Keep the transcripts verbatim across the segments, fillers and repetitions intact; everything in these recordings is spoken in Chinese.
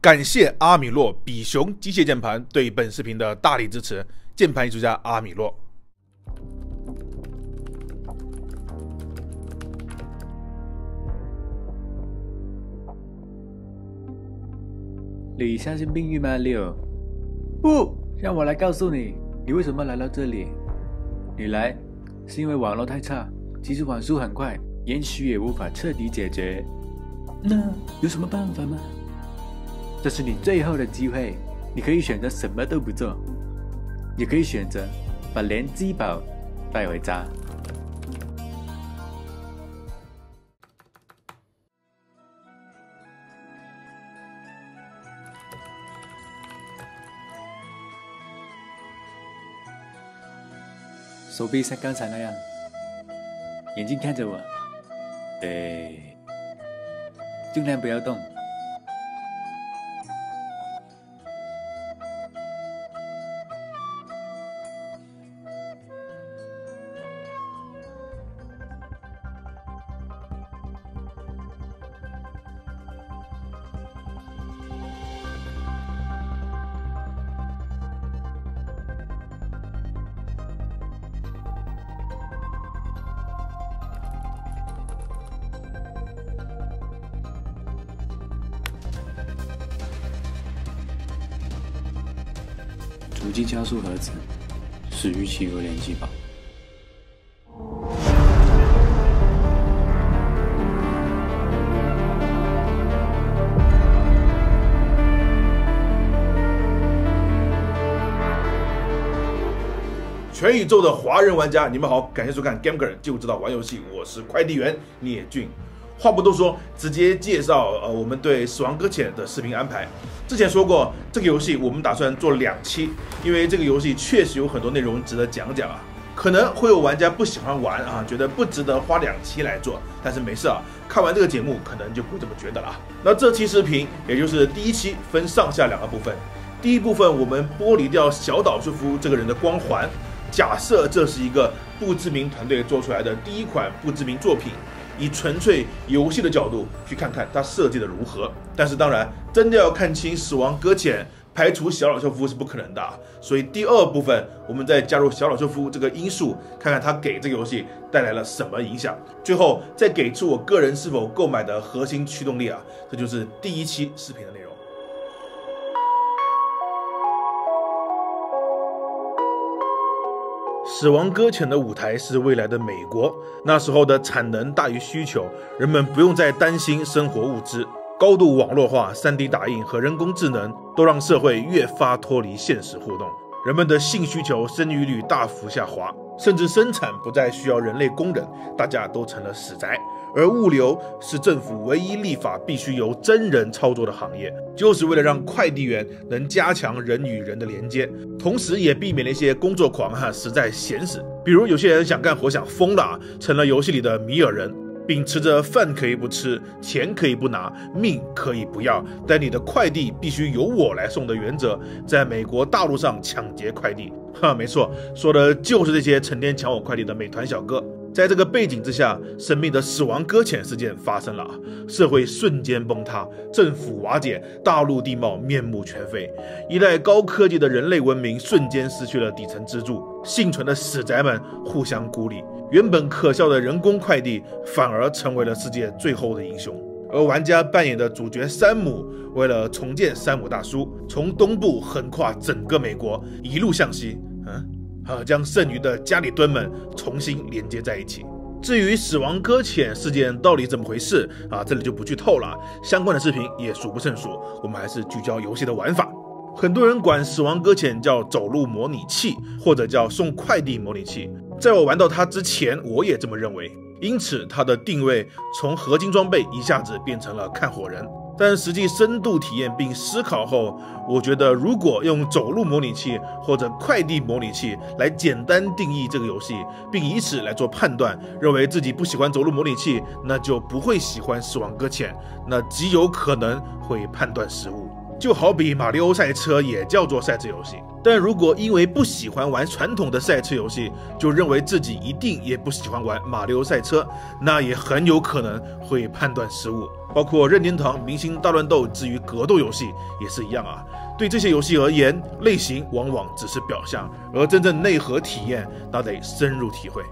感谢阿米洛比熊机械键盘对本视频的大力支持，键盘艺术家阿米洛。你相信命运吗 ，Leo？ 不，让我来告诉你，你为什么来到这里。你来是因为网络太差，即使网速很快，延迟也无法彻底解决。那有什么办法吗？这是你最后的机会，你可以选择什么都不做，也可以选择把连机宝带回家。 手臂像刚才那样，眼睛看着我，对，尽量不要动。逐级加速盒子，始于企鹅联机宝。 全宇宙的华人玩家，你们好，感谢收看《Game 个人就知道玩游戏》，我是快递员聂俊。话不多说，直接介绍呃我们对《死亡搁浅》的视频安排。之前说过，这个游戏我们打算做两期，因为这个游戏确实有很多内容值得讲讲啊。可能会有玩家不喜欢玩啊，觉得不值得花两期来做，但是没事啊，看完这个节目可能就不会这么觉得了啊。那这期视频也就是第一期，分上下两个部分。第一部分我们剥离掉小岛秀夫这个人的光环。 假设这是一个不知名团队做出来的第一款不知名作品，以纯粹游戏的角度去看看它设计的如何。但是当然，真的要看清《死亡搁浅》，排除小岛秀夫是不可能的。所以第二部分，我们再加入小岛秀夫这个因素，看看他给这个游戏带来了什么影响。最后再给出我个人是否购买的核心驱动力啊，这就是第一期视频的内容。 死亡搁浅的舞台是未来的美国，那时候的产能大于需求，人们不用再担心生活物资。高度网络化、三 D 打印和人工智能都让社会越发脱离现实互动，人们的性需求、生育率大幅下滑，甚至生产不再需要人类工人，大家都成了死宅。而物流是政府唯一立法必须由真人操作的行业，就是为了让快递员能加强人与人的连接。 同时也避免了一些工作狂哈、啊、实在闲死，比如有些人想干活想疯了、啊，成了游戏里的米尔人，秉持着饭可以不吃，钱可以不拿，命可以不要，但你的快递必须由我来送的原则，在美国大陆上抢劫快递，哈，没错，说的就是这些成天抢我快递的美团小哥。在这个背景之下，神秘的死亡搁浅事件发生了啊，社会瞬间崩塌，政府瓦解，大陆地貌面目全非，依赖高科技的人类文明。 瞬间失去了底层支柱，幸存的死宅们互相孤立，原本可笑的人工快递反而成为了世界最后的英雄。而玩家扮演的主角山姆，为了重建山姆大叔，从东部横跨整个美国，一路向西，嗯，啊，将剩余的家里蹲们重新连接在一起。 至于死亡搁浅事件到底怎么回事啊，这里就不剧透了，相关的视频也数不胜数，我们还是聚焦游戏的玩法。 很多人管死亡搁浅叫走路模拟器，或者叫送快递模拟器。在我玩到它之前，我也这么认为。因此，它的定位从合金装备一下子变成了看火人。但实际深度体验并思考后，我觉得如果用走路模拟器或者快递模拟器来简单定义这个游戏，并以此来做判断，认为自己不喜欢走路模拟器，那就不会喜欢死亡搁浅，那极有可能会判断失误。 就好比马里奥赛车也叫做赛车游戏，但如果因为不喜欢玩传统的赛车游戏，就认为自己一定也不喜欢玩马里奥赛车，那也很有可能会判断失误。包括任天堂明星大乱斗之于格斗游戏也是一样啊。对这些游戏而言，类型往往只是表象，而真正内核体验，那得深入体会。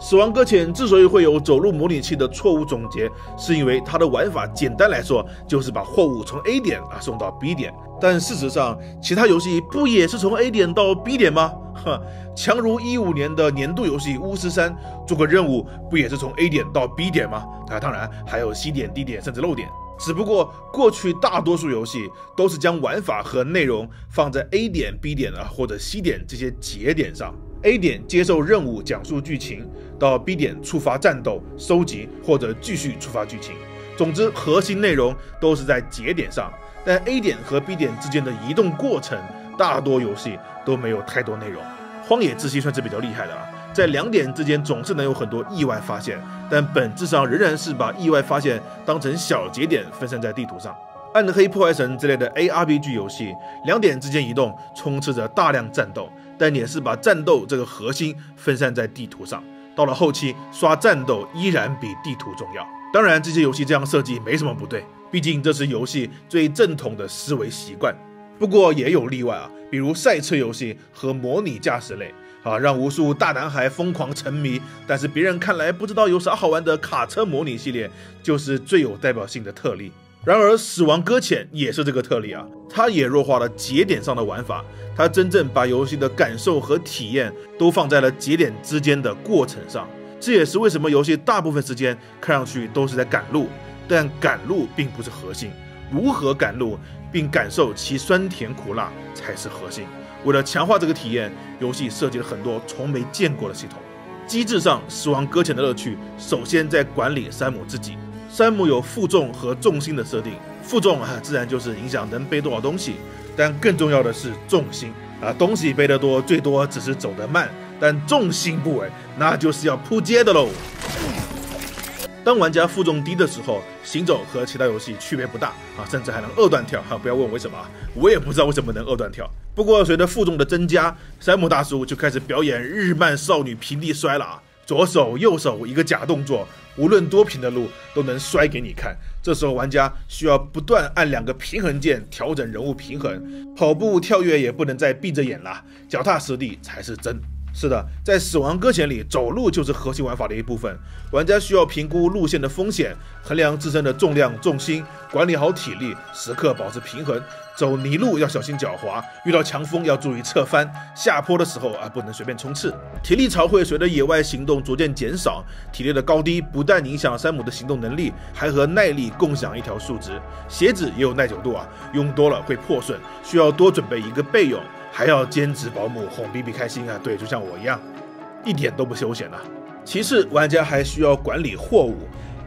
死亡搁浅之所以会有走路模拟器的错误总结，是因为它的玩法简单来说就是把货物从 A 点啊送到 B 点，但事实上其他游戏不也是从 A 点到 B 点吗？哼，强如一五年的年度游戏《巫师三》，做个任务不也是从 A 点到 B 点吗？啊，当然还有 C 点、D 点甚至漏点。 只不过过去大多数游戏都是将玩法和内容放在 A 点、B 点啊或者 C 点这些节点上。A 点接受任务讲述剧情，到 B 点触发战斗、收集或者继续触发剧情。总之，核心内容都是在节点上，但 A 点和 B 点之间的移动过程，大多游戏都没有太多内容。荒野之息算是比较厉害的了。 在两点之间总是能有很多意外发现，但本质上仍然是把意外发现当成小节点分散在地图上。暗黑破坏神之类的 A R P G 游戏，两点之间移动充斥着大量战斗，但也是把战斗这个核心分散在地图上。到了后期，刷战斗依然比地图重要。当然，这些游戏这样设计没什么不对，毕竟这是游戏最正统的思维习惯。不过也有例外啊，比如赛车游戏和模拟驾驶类。 啊，让无数大男孩疯狂沉迷，但是别人看来不知道有啥好玩的卡车模拟系列，就是最有代表性的特例。然而，《死亡搁浅》也是这个特例啊，它也弱化了节点上的玩法，它真正把游戏的感受和体验都放在了节点之间的过程上。这也是为什么游戏大部分时间看上去都是在赶路，但赶路并不是核心，如何赶路并感受其酸甜苦辣才是核心。 为了强化这个体验，游戏设计了很多从没见过的系统。机制上，《死亡搁浅》的乐趣首先在管理山姆自己。山姆有负重和重心的设定，负重啊，自然就是影响能背多少东西，但更重要的是重心啊，东西背得多，最多只是走得慢，但重心不稳，那就是要扑街的喽。当玩家负重低的时候，行走和其他游戏区别不大啊，甚至还能二段跳啊！不要问为什么，我也不知道为什么能二段跳。 不过，随着负重的增加，山姆大叔就开始表演日漫少女平地摔了啊！左手右手一个假动作，无论多平的路都能摔给你看。这时候，玩家需要不断按两个平衡键调整人物平衡，跑步、跳跃也不能再闭着眼了，脚踏实地才是真。是的，在《死亡搁浅》里，走路就是核心玩法的一部分。玩家需要评估路线的风险，衡量自身的重量、重心，管理好体力，时刻保持平衡。 走泥路要小心狡猾，遇到强风要注意侧翻，下坡的时候啊不能随便冲刺。体力槽会随着野外行动逐渐减少，体力的高低不但影响山姆的行动能力，还和耐力共享一条数值。鞋子也有耐久度啊，用多了会破损，需要多准备一个备用。还要兼职保姆哄 B B 开心啊，对，就像我一样，一点都不休闲啊。其次，玩家还需要管理货物。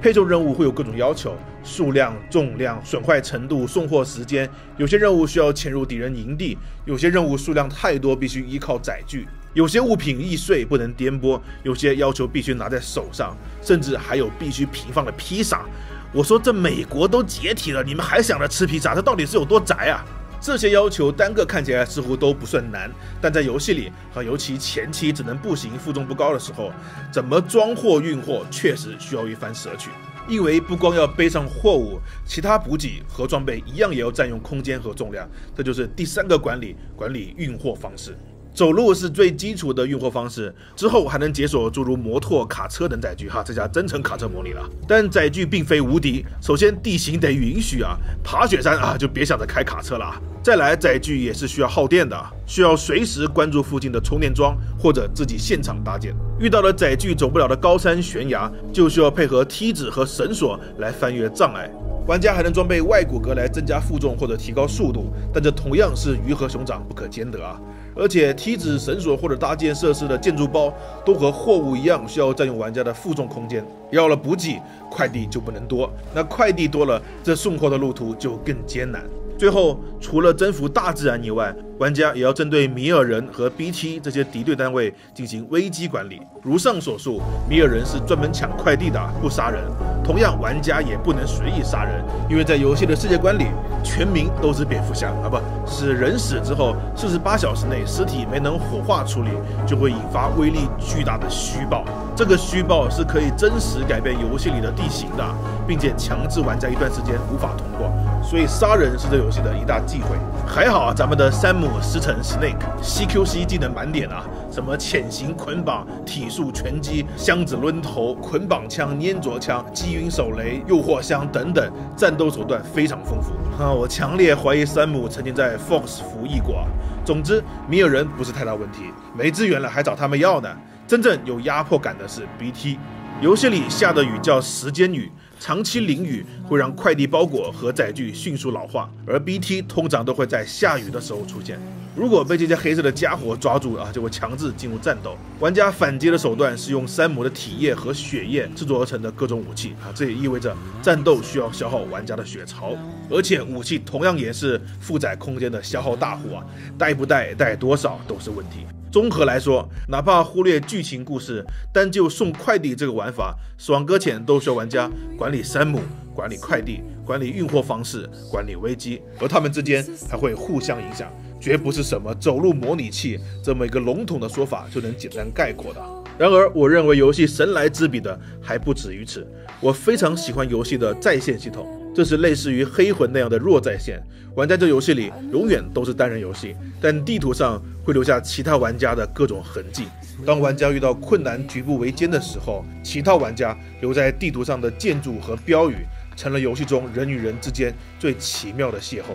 配送任务会有各种要求，数量、重量、损坏程度、送货时间。有些任务需要潜入敌人营地，有些任务数量太多，必须依靠载具。有些物品易碎，不能颠簸；有些要求必须拿在手上，甚至还有必须平放的披萨。我说这美国都解体了，你们还想着吃披萨？这到底是有多宅啊？ 这些要求单个看起来似乎都不算难，但在游戏里和尤其前期只能步行、负重不高的时候，怎么装货运货确实需要一番舍取。因为不光要背上货物，其他补给和装备一样也要占用空间和重量。这就是第三个管理管理运货方式。走路是最基础的运货方式，之后还能解锁诸如摩托、卡车等载具。哈，这下真成卡车模拟了。但载具并非无敌，首先地形得允许啊，爬雪山啊就别想着开卡车了啊。 再来，载具也是需要耗电的，需要随时关注附近的充电桩或者自己现场搭建。遇到了载具走不了的高山悬崖，就需要配合梯子和绳索来翻越障碍。玩家还能装备外骨骼来增加负重或者提高速度，但这同样是鱼和熊掌不可兼得啊！而且梯子、绳索或者搭建设施的建筑包都和货物一样，需要占用玩家的负重空间。要了补给，快递就不能多，那快递多了，这送货的路途就更艰难。 最后，除了征服大自然以外，玩家也要针对米尔人和 B T 这些敌对单位进行危机管理。如上所述，米尔人是专门抢快递的，不杀人。同样，玩家也不能随意杀人，因为在游戏的世界观里，全民都是蝙蝠侠啊不，不是人死之后四十八小时内尸体没能火化处理，就会引发威力巨大的虚爆。这个虚爆是可以真实改变游戏里的地形的，并且强制玩家一段时间无法通过。所以杀人是这游戏的一大忌讳。还好啊，咱们的山姆石城 Snake C Q C 技能满点啊，什么潜行、捆绑、体术、拳击、箱子抡头、捆绑枪、粘着枪、击晕手雷、诱惑箱等等，战斗手段非常丰富。啊，我强烈怀疑山姆曾经在 Fox 服役过啊。总之，米尔人不是太大问题，没资源了还找他们要呢。真正有压迫感的是 B T。游戏里下的雨叫时间雨，长期淋雨会让快递包裹和载具迅速老化，而 B T 通常都会在下雨的时候出现。如果被这些黑色的家伙抓住啊，就会强制进入战斗。玩家反击的手段是用山姆的体液和血液制作而成的各种武器啊，这也意味着战斗需要消耗玩家的血槽，而且武器同样也是负载空间的消耗大户啊，带不带、带多少都是问题。综合来说，哪怕忽略剧情故事，单就送快递这个玩法，爽哥前都需要玩家管理山姆、管理快递、管理运货方式、管理危机，而他们之间还会互相影响，绝不是什么走路模拟器这么一个笼统的说法就能简单概括的。然而，我认为游戏神来之笔的还不止于此。我非常喜欢游戏的在线系统。这是类似于黑魂那样的弱在线，玩家这游戏里永远都是单人游戏，但地图上会留下其他玩家的各种痕迹。当玩家遇到困难举步维艰的时候，其他玩家留在地图上的建筑和标语，成了游戏中人与人之间最奇妙的邂逅。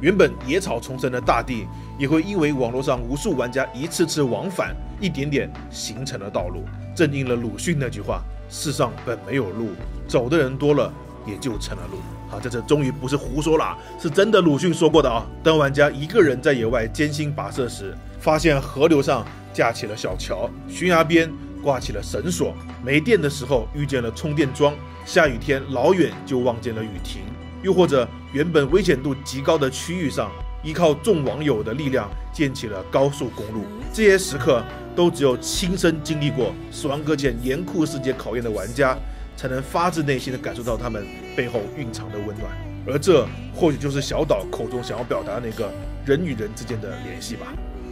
原本野草丛生的大地，也会因为网络上无数玩家一次次往返，一点点形成了道路。正应了鲁迅那句话：“世上本没有路，走的人多了，也就成了路。”啊，这次终于不是胡说了，是真的鲁迅说过的啊。当玩家一个人在野外艰辛跋涉时，发现河流上架起了小桥，悬崖边挂起了绳索，没电的时候遇见了充电桩，下雨天老远就望见了雨停，又或者原本危险度极高的区域上，依靠众网友的力量建起了高速公路。这些时刻都只有亲身经历过死亡搁浅严酷世界考验的玩家，才能发自内心的感受到他们背后蕴藏的温暖，而这或许就是小岛口中想要表达的那个人与人之间的联系吧。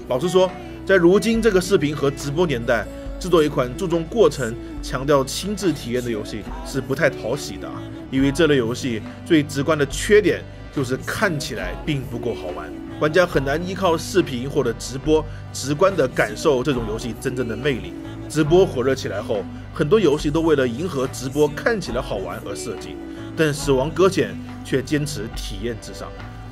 老实说，在如今这个视频和直播年代，制作一款注重过程、强调亲自体验的游戏是不太讨喜的啊，因为这类游戏最直观的缺点就是看起来并不够好玩，玩家很难依靠视频或者直播直观的感受这种游戏真正的魅力。直播火热起来后，很多游戏都为了迎合直播看起来好玩而设计，但《死亡搁浅》却坚持体验至上。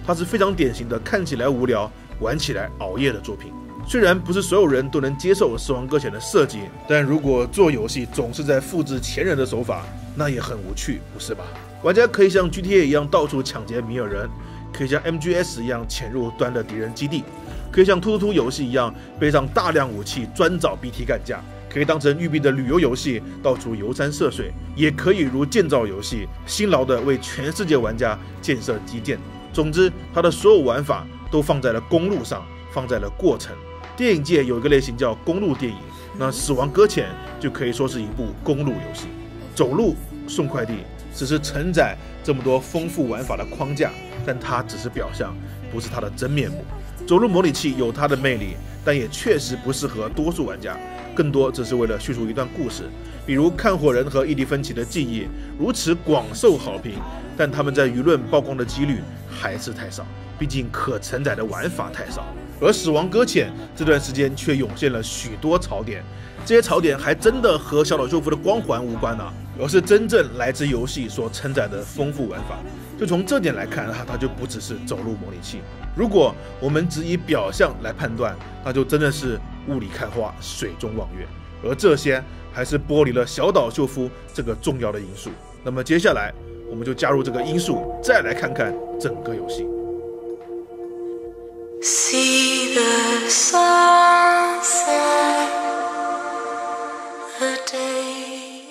它是非常典型的看起来无聊、玩起来熬夜的作品。虽然不是所有人都能接受《死亡搁浅》的设计，但如果做游戏总是在复制前人的手法，那也很无趣，不是吧？玩家可以像 G T A 一样到处抢劫米尔人，可以像 M G S 一样潜入端的敌人基地，可以像突突突游戏一样背上大量武器专找 B T 干架。可以当成育碧的旅游游戏到处游山涉水，也可以如建造游戏辛劳地为全世界玩家建设基建。总之，它的所有玩法都放在了公路上，放在了过程。电影界有一个类型叫公路电影，那《死亡搁浅》就可以说是一部公路游戏。走路送快递只是承载这么多丰富玩法的框架，但它只是表象，不是它的真面目。走路模拟器有它的魅力，但也确实不适合多数玩家，更多只是为了叙述一段故事。比如看火人和伊迪芬奇的记忆如此广受好评，但他们在舆论曝光的几率还是太少，毕竟可承载的玩法太少。而死亡搁浅这段时间却涌现了许多槽点，这些槽点还真的和小岛秀夫的光环无关啊，而是真正来自游戏所承载的丰富玩法。就从这点来看啊，它就不只是走路模拟器。如果我们只以表象来判断，那就真的是雾里看花，水中望月，而这些还是剥离了小岛秀夫这个重要的因素。那么接下来，我们就加入这个因素，再来看看整个游戏。See the sunset, the day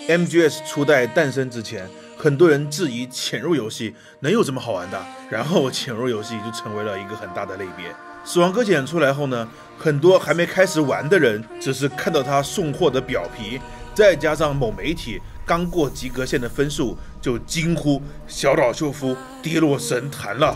is... M G S 初代诞生之前，很多人质疑潜入游戏能有什么好玩的，然后潜入游戏就成为了一个很大的类别。死亡搁浅出来后呢，很多还没开始玩的人只是看到它送货的表皮，再加上某媒体刚过及格线的分数，就惊呼小岛秀夫跌落神坛了。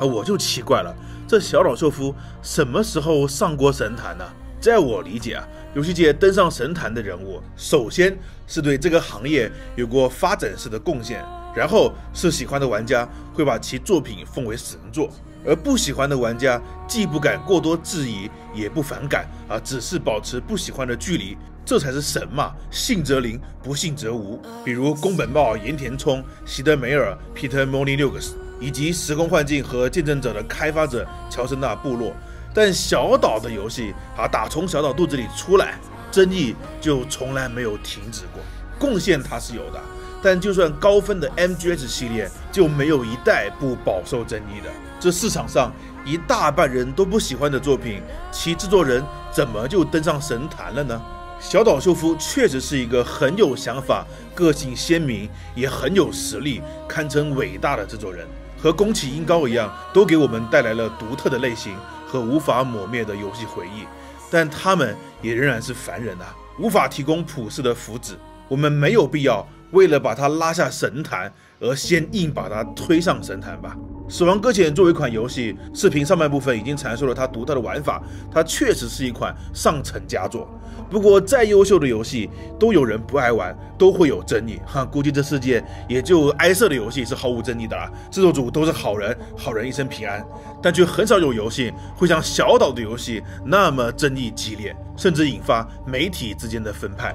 啊，我就奇怪了，这小岛秀夫什么时候上过神坛呢？在我理解啊，游戏界登上神坛的人物，首先是对这个行业有过发展式的贡献，然后是喜欢的玩家会把其作品奉为神作，而不喜欢的玩家既不敢过多质疑，也不反感啊，只是保持不喜欢的距离，这才是神嘛，信则灵，不信则无。比如宫本茂、岩田聪、席德梅尔、皮特·莫尼六个，以及《时空幻境》和《见证者》的开发者乔森纳部落。但小岛的游戏啊，打从小岛肚子里出来，争议就从来没有停止过。贡献它是有的，但就算高分的 M G S 系列就没有一代不饱受争议的。这市场上一大半人都不喜欢的作品，其制作人怎么就登上神坛了呢？小岛秀夫确实是一个很有想法、个性鲜明，也很有实力，堪称伟大的制作人。和宫崎英高一样，都给我们带来了独特的类型和无法抹灭的游戏回忆，但他们也仍然是凡人啊，无法提供普世的福祉。我们没有必要为了把它拉下神坛，而先硬把它推上神坛吧。死亡搁浅作为一款游戏，视频上半部分已经阐述了它独特的玩法，它确实是一款上乘佳作。不过再优秀的游戏都有人不爱玩，都会有争议哈。估计这世界也就哀社的游戏是毫无争议的啦，制作组都是好人，好人一生平安。但却很少有游戏会像小岛的游戏那么争议激烈，甚至引发媒体之间的分派。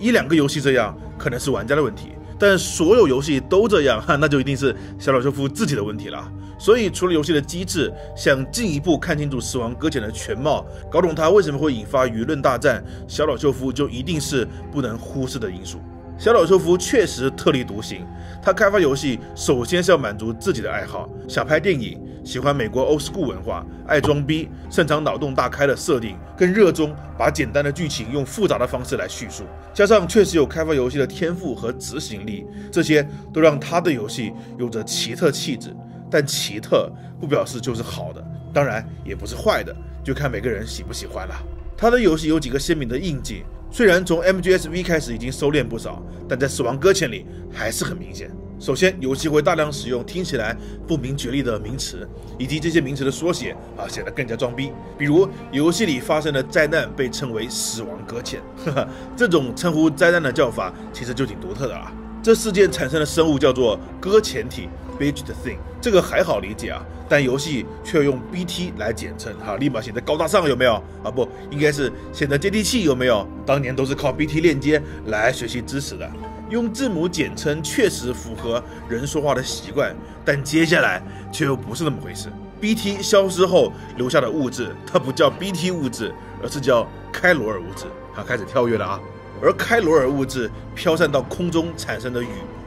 一两个游戏这样可能是玩家的问题，但所有游戏都这样哈，那就一定是小岛秀夫自己的问题了。所以除了游戏的机制，想进一步看清楚死亡搁浅的全貌，搞懂它为什么会引发舆论大战，小岛秀夫就一定是不能忽视的因素。小岛秀夫确实特立独行，他开发游戏首先是要满足自己的爱好，想拍电影，喜欢美国 old school 文化，爱装逼，擅长脑洞大开的设定，更热衷把简单的剧情用复杂的方式来叙述，加上确实有开发游戏的天赋和执行力，这些都让他的游戏有着奇特气质。但奇特不表示就是好的，当然也不是坏的，就看每个人喜不喜欢了。他的游戏有几个鲜明的印记，虽然从 M G S V 开始已经收敛不少，但在死亡搁浅里还是很明显。首先，游戏会大量使用听起来不明觉厉的名词，以及这些名词的缩写啊，显得更加装逼。比如，游戏里发生的灾难被称为死亡搁浅，呵呵，这种称呼灾难的叫法其实就挺独特的啊。这事件产生的生物叫做搁浅体 ，Bitch the Thing， 这个还好理解啊，但游戏却用 B T 来简称哈、啊，立马显得高大上有没有啊？不，应该是显得接地气有没有？当年都是靠 B T 链接来学习知识的。用字母简称确实符合人说话的习惯，但接下来却又不是那么回事。B T 消失后留下的物质，它不叫 B T 物质，而是叫开罗尔物质。它开始跳跃了啊！而开罗尔物质飘散到空中产生的雨，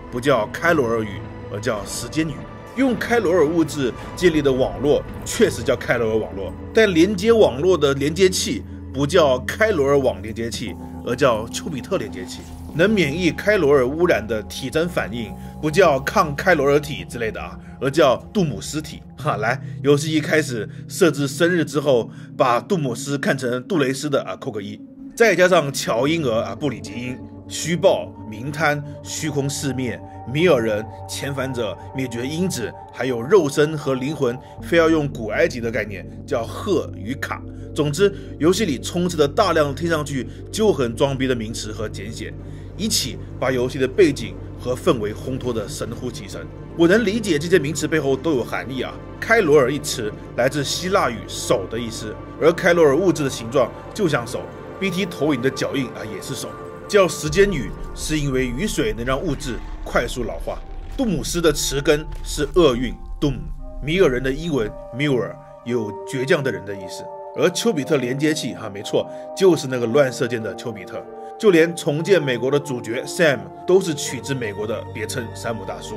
不叫开罗尔雨，而叫时间雨。用开罗尔物质建立的网络确实叫开罗尔网络，但连接网络的连接器不叫开罗尔网连接器，而叫丘比特连接器。能免疫开罗尔污染的体征反应不叫抗开罗尔体之类的啊，而叫杜姆斯体哈。来，游戏一开始设置生日之后，把杜姆斯看成杜蕾斯的啊，扣个一。再加上乔婴儿啊、布里吉因、虚报、冥滩、虚空四灭、米尔人、遣返者、灭绝因子，还有肉身和灵魂，非要用古埃及的概念叫赫与卡。总之，游戏里充斥着大量听上去就很装逼的名词和简写，一起把游戏的背景和氛围烘托得神乎其神。我能理解这些名词背后都有含义啊。开罗尔一词来自希腊语手的意思，而开罗尔物质的形状就像手， B T 投影的脚印啊也是手。叫时间雨是因为雨水能让物质快速老化。杜姆斯的词根是厄运 doom， 米尔人的英文 mirror 有倔强的人的意思。而丘比特连接器哈、啊、没错，就是那个乱射箭的丘比特。就连重建美国的主角 Sam 都是取自美国的别称山姆大叔。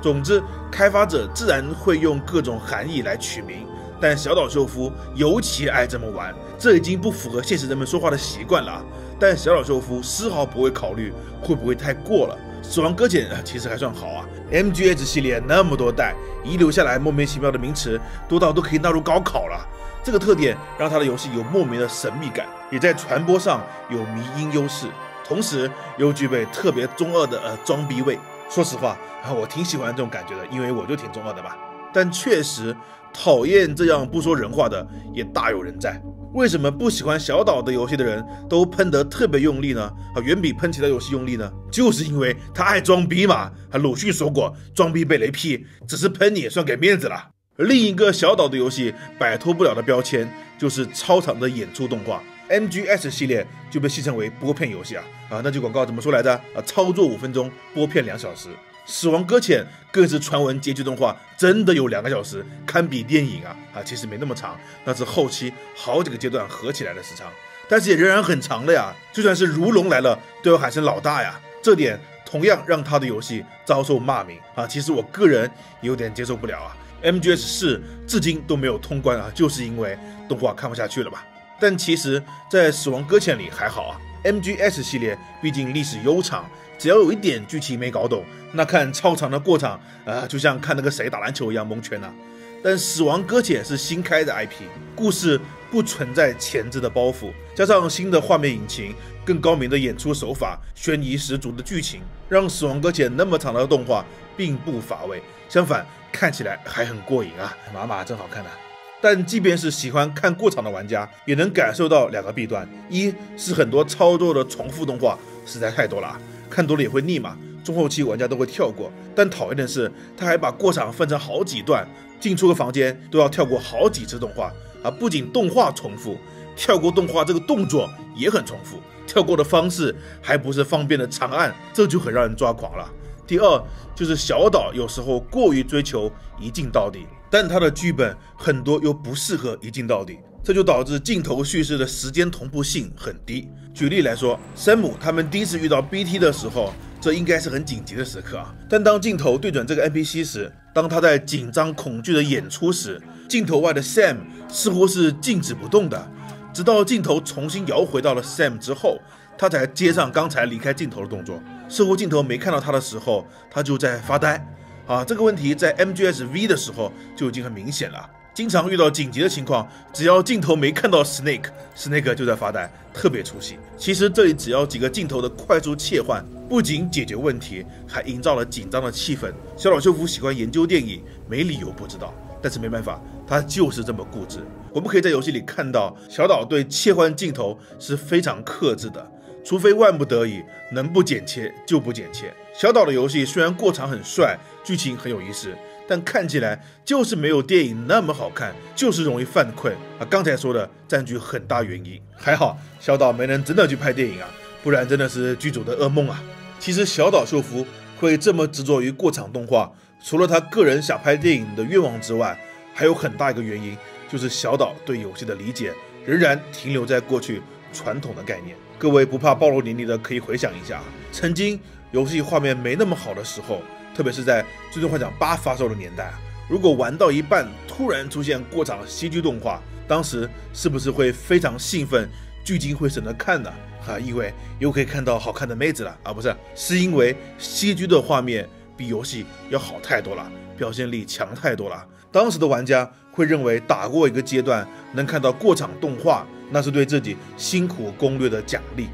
总之，开发者自然会用各种含义来取名，但小岛秀夫尤其爱这么玩，这已经不符合现实人们说话的习惯了。但小岛秀夫丝毫不会考虑会不会太过了。死亡搁浅其实还算好啊 ，M G S 系列那么多代遗留下来莫名其妙的名词多到都可以纳入高考了。这个特点让他的游戏有莫名的神秘感，也在传播上有迷因优势，同时又具备特别中二的呃装逼味。说实话，我挺喜欢这种感觉的，因为我就挺中二的吧。但确实，讨厌这样不说人话的也大有人在。 为什么不喜欢小岛的游戏的人都喷得特别用力呢？啊，远比喷其他游戏用力呢？就是因为他爱装逼嘛！啊，鲁迅说过，装逼被雷劈，只是喷你算给面子了。另一个小岛的游戏摆脱不了的标签就是超长的演出动画 ，M G S 系列就被戏称为播片游戏啊啊！那句广告怎么说来着？啊，操作五分钟，播片两小时。 死亡搁浅更是传闻，结局动画真的有两个小时，堪比电影啊！啊，其实没那么长，那是后期好几个阶段合起来的时长，但是也仍然很长的呀。就算是如龙来了，都要喊声老大呀，这点同样让他的游戏遭受骂名啊。其实我个人也有点接受不了啊 ，M G S 四至今都没有通关啊，就是因为动画看不下去了吧？但其实，在死亡搁浅里还好啊。 M G S 系列毕竟历史悠长，只要有一点剧情没搞懂，那看超长的过场，呃，就像看那个谁打篮球一样蒙圈呐、啊。但死亡搁浅是新开的 I P， 故事不存在前置的包袱，加上新的画面引擎、更高明的演出手法、悬疑十足的剧情，让死亡搁浅那么长的动画并不乏味，相反看起来还很过瘾啊，麻麻真好看呐、啊。 但即便是喜欢看过场的玩家，也能感受到两个弊端：一是很多操作的重复动画实在太多了，看多了也会腻嘛，中后期玩家都会跳过。但讨厌的是，他还把过场分成好几段，进出个房间都要跳过好几次动画啊！不仅动画重复，跳过动画这个动作也很重复，跳过的方式还不是方便的长按，这就很让人抓狂了。第二就是小岛有时候过于追求一镜到底。 但它的剧本很多又不适合一镜到底，这就导致镜头叙事的时间同步性很低。举例来说，山姆他们第一次遇到 B T 的时候，这应该是很紧急的时刻啊。但当镜头对准这个 N P C 时，当他在紧张恐惧的演出时，镜头外的 Sam 似乎是静止不动的，直到镜头重新摇回到了 Sam 之后，他才接上刚才离开镜头的动作。似乎镜头没看到他的时候，他就在发呆。 啊，这个问题在 M G S V 的时候就已经很明显了。经常遇到紧急的情况，只要镜头没看到 Snake，Snake 就在发呆，特别出戏。其实这里只要几个镜头的快速切换，不仅解决问题，还营造了紧张的气氛。小岛秀夫喜欢研究电影，没理由不知道，但是没办法，他就是这么固执。我们可以在游戏里看到，小岛对切换镜头是非常克制的。 除非万不得已，能不剪切就不剪切。小岛的游戏虽然过场很帅，剧情很有意思，但看起来就是没有电影那么好看，就是容易犯困啊。刚才说的占据很大原因。还好小岛没能真的去拍电影啊，不然真的是剧组的噩梦啊。其实小岛秀夫会这么执着于过场动画，除了他个人想拍电影的愿望之外，还有很大一个原因就是小岛对游戏的理解仍然停留在过去传统的概念。 各位不怕暴露年龄的，可以回想一下，曾经游戏画面没那么好的时候，特别是在《最终幻想八》发售的年代，如果玩到一半突然出现过场 C G 动画，当时是不是会非常兴奋、聚精会神的看呢？啊，因为又可以看到好看的妹子了啊，不是，是因为 C G 的画面比游戏要好太多了，表现力强太多了。当时的玩家会认为，打过一个阶段能看到过场动画。 那是对自己辛苦攻略的奖励，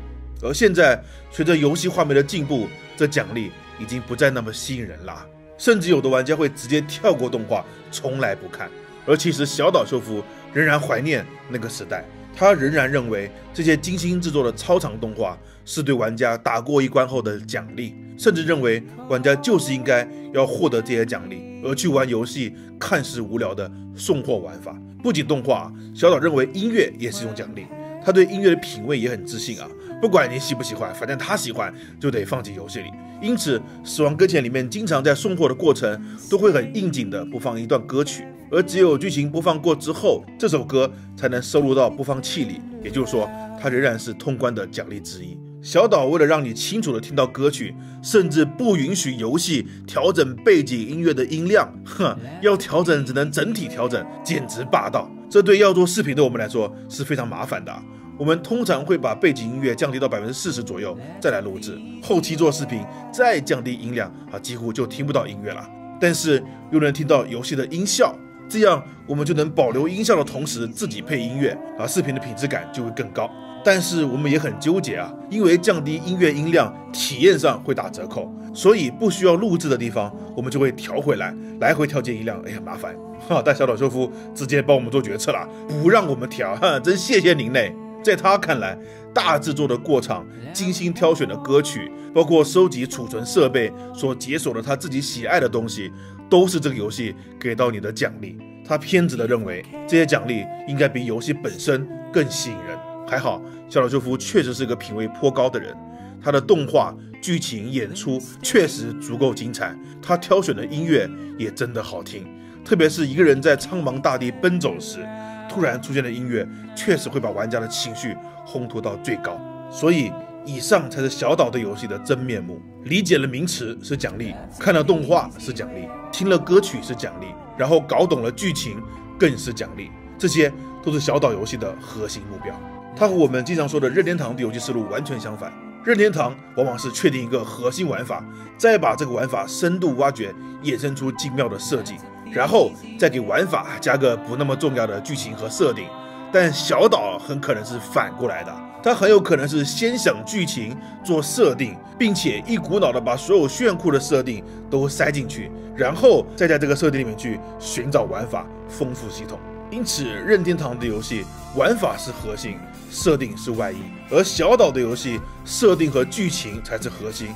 而现在随着游戏画面的进步，这奖励已经不再那么吸引人了，甚至有的玩家会直接跳过动画，从来不看。而其实小岛秀夫仍然怀念那个时代，他仍然认为这些精心制作的超长动画是对玩家打过一关后的奖励，甚至认为玩家就是应该要获得这些奖励。 而去玩游戏看似无聊的送货玩法，不仅动画，小岛认为音乐也是一种奖励。他对音乐的品味也很自信啊，不管你喜不喜欢，反正他喜欢就得放进游戏里。因此，《死亡搁浅》里面经常在送货的过程都会很应景的播放一段歌曲，而只有剧情播放过之后，这首歌才能收录到播放器里。也就是说，它仍然是通关的奖励之一。 小岛为了让你清楚地听到歌曲，甚至不允许游戏调整背景音乐的音量，哼，要调整只能整体调整，简直霸道。这对要做视频的我们来说是非常麻烦的。我们通常会把背景音乐降低到 百分之四十 左右，再来录制，后期做视频再降低音量啊，几乎就听不到音乐了。但是又能听到游戏的音效，这样我们就能保留音效的同时自己配音乐啊，视频的品质感就会更高。但是我们也很纠结啊，因为降低音乐音量，体验上会打折扣，所以不需要录制的地方我们就会调回来，来回调节音量，哎呀麻烦哈、啊。但小岛秀夫直接帮我们做决策了，不让我们调，哈，真谢谢您嘞。 在他看来，大制作的过场、精心挑选的歌曲，包括收集储存设备所解锁的他自己喜爱的东西，都是这个游戏给到你的奖励。他偏执地认为，这些奖励应该比游戏本身更吸引人。还好，小岛秀夫确实是个品味颇高的人，他的动画、剧情、演出确实足够精彩，他挑选的音乐也真的好听，特别是一个人在苍茫大地奔走时。 突然出现的音乐确实会把玩家的情绪烘托到最高，所以以上才是小岛对游戏的真面目。理解了名词是奖励，看了动画是奖励，听了歌曲是奖励，然后搞懂了剧情更是奖励，这些都是小岛游戏的核心目标。它和我们经常说的任天堂的游戏思路完全相反。任天堂往往是确定一个核心玩法，再把这个玩法深度挖掘，衍生出精妙的设计。 然后再给玩法加个不那么重要的剧情和设定，但小岛很可能是反过来的，它很有可能是先想剧情做设定，并且一股脑的把所有炫酷的设定都塞进去，然后再在这个设定里面去寻找玩法，丰富系统。因此，任天堂的游戏玩法是核心，设定是外衣；而小岛的游戏设定和剧情才是核心，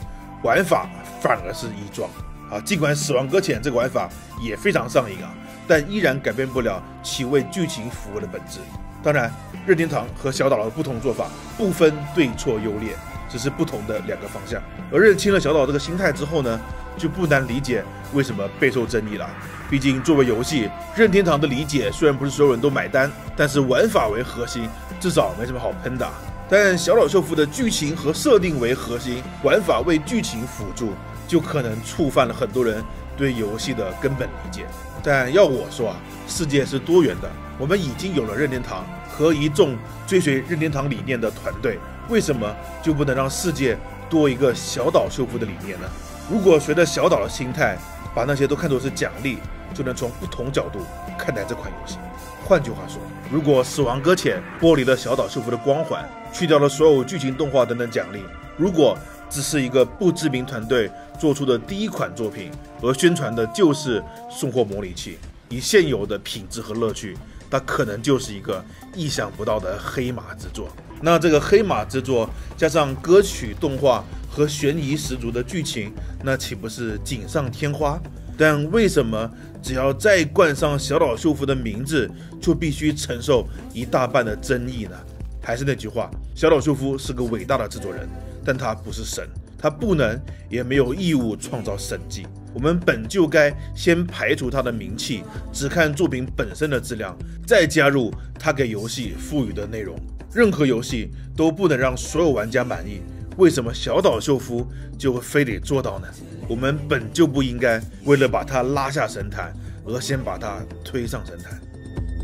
玩法反而是衣装。 啊，尽管死亡搁浅这个玩法也非常上瘾啊，但依然改变不了其为剧情服务的本质。当然，任天堂和小岛的不同做法不分对错优劣，只是不同的两个方向。而认清了小岛这个心态之后呢，就不难理解为什么备受争议了。毕竟作为游戏，任天堂的理解虽然不是所有人都买单，但是玩法为核心，至少没什么好喷的。但小岛秀夫的剧情和设定为核心，玩法为剧情辅助。 就可能触犯了很多人对游戏的根本理解，但要我说啊，世界是多元的，我们已经有了任天堂和一众追随任天堂理念的团队，为什么就不能让世界多一个小岛秀夫的理念呢？如果随着小岛的心态，把那些都看作是奖励，就能从不同角度看待这款游戏。换句话说，如果死亡搁浅剥离了小岛秀夫的光环，去掉了所有剧情、动画等等奖励，如果 只是一个不知名团队做出的第一款作品，而宣传的就是送货模拟器。以现有的品质和乐趣，它可能就是一个意想不到的黑马之作。那这个黑马之作加上歌曲、动画和悬疑十足的剧情，那岂不是锦上添花？但为什么只要再冠上小岛秀夫的名字，就必须承受一大半的争议呢？还是那句话，小岛秀夫是个伟大的制作人。 但他不是神，他不能也没有义务创造神迹。我们本就该先排除他的名气，只看作品本身的质量，再加入他给游戏赋予的内容。任何游戏都不能让所有玩家满意，为什么小岛秀夫就非得做到呢？我们本就不应该为了把他拉下神坛，而先把他推上神坛。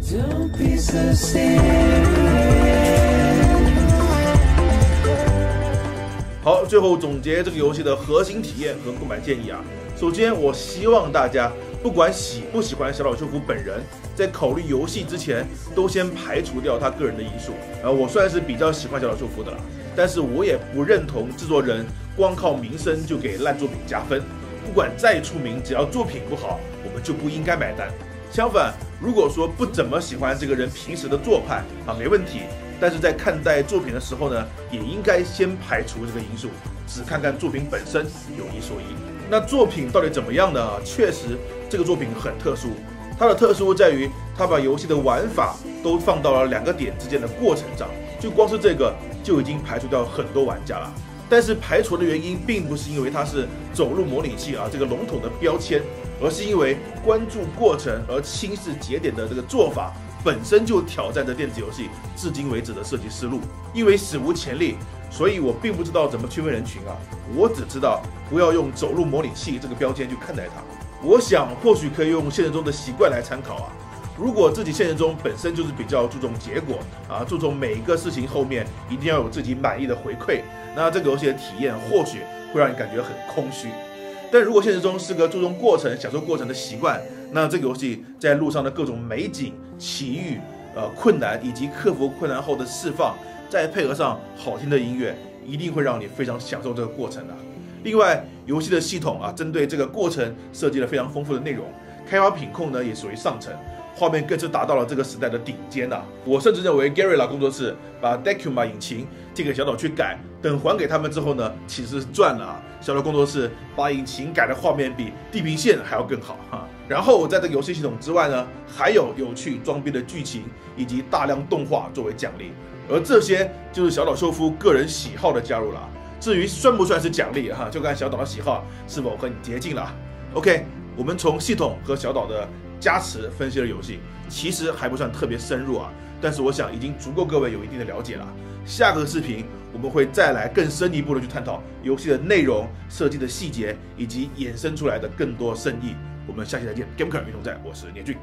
Don't be so serious. 好，最后总结这个游戏的核心体验和购买建议啊。首先，我希望大家不管喜不喜欢小岛秀夫本人，在考虑游戏之前，都先排除掉他个人的因素。呃，我算是比较喜欢小岛秀夫的了，但是我也不认同制作人光靠名声就给烂作品加分。不管再出名，只要作品不好，我们就不应该买单。相反，如果说不怎么喜欢这个人平时的做派啊，没问题。 但是在看待作品的时候呢，也应该先排除这个因素，只看看作品本身有一说一。那作品到底怎么样呢？确实，这个作品很特殊，它的特殊在于它把游戏的玩法都放到了两个点之间的过程上，就光是这个就已经排除掉很多玩家了。但是排除的原因并不是因为它是走路模拟器啊这个笼统的标签，而是因为关注过程而轻视节点的这个做法。 本身就挑战着电子游戏至今为止的设计思路，因为史无前例，所以我并不知道怎么区分人群啊。我只知道不要用走路模拟器这个标签去看待它。我想或许可以用现实中的习惯来参考啊。如果自己现实中本身就是比较注重结果啊，注重每一个事情后面一定要有自己满意的回馈，那这个游戏的体验或许会让你感觉很空虚。但如果现实中是个注重过程、享受过程的习惯，那这个游戏在路上的各种美景、奇遇、呃困难以及克服困难后的释放，再配合上好听的音乐，一定会让你非常享受这个过程的、啊。另外，游戏的系统啊，针对这个过程设计了非常丰富的内容，开发品控呢也属于上乘，画面更是达到了这个时代的顶尖呐、啊。我甚至认为 Guerrilla 工作室把 Decima 引擎借给小岛去改，等还给他们之后呢，其实是赚了啊。小岛工作室把引擎改的画面比地平线还要更好哈、啊。然后在这个游戏系统之外呢，还有有趣装逼的剧情以及大量动画作为奖励，而这些就是小岛秀夫个人喜好的加入了、啊。至于算不算是奖励哈、啊，就看小岛的喜好是否和你接近了、啊。OK， 我们从系统和小岛的加持分析了游戏，其实还不算特别深入啊，但是我想已经足够各位有一定的了解了。下个视频我们会再来更深一步的去探讨游戏的内容、设计的细节以及衍生出来的更多深意。我们下期再见 ，Gamer 运动在，我是年俊。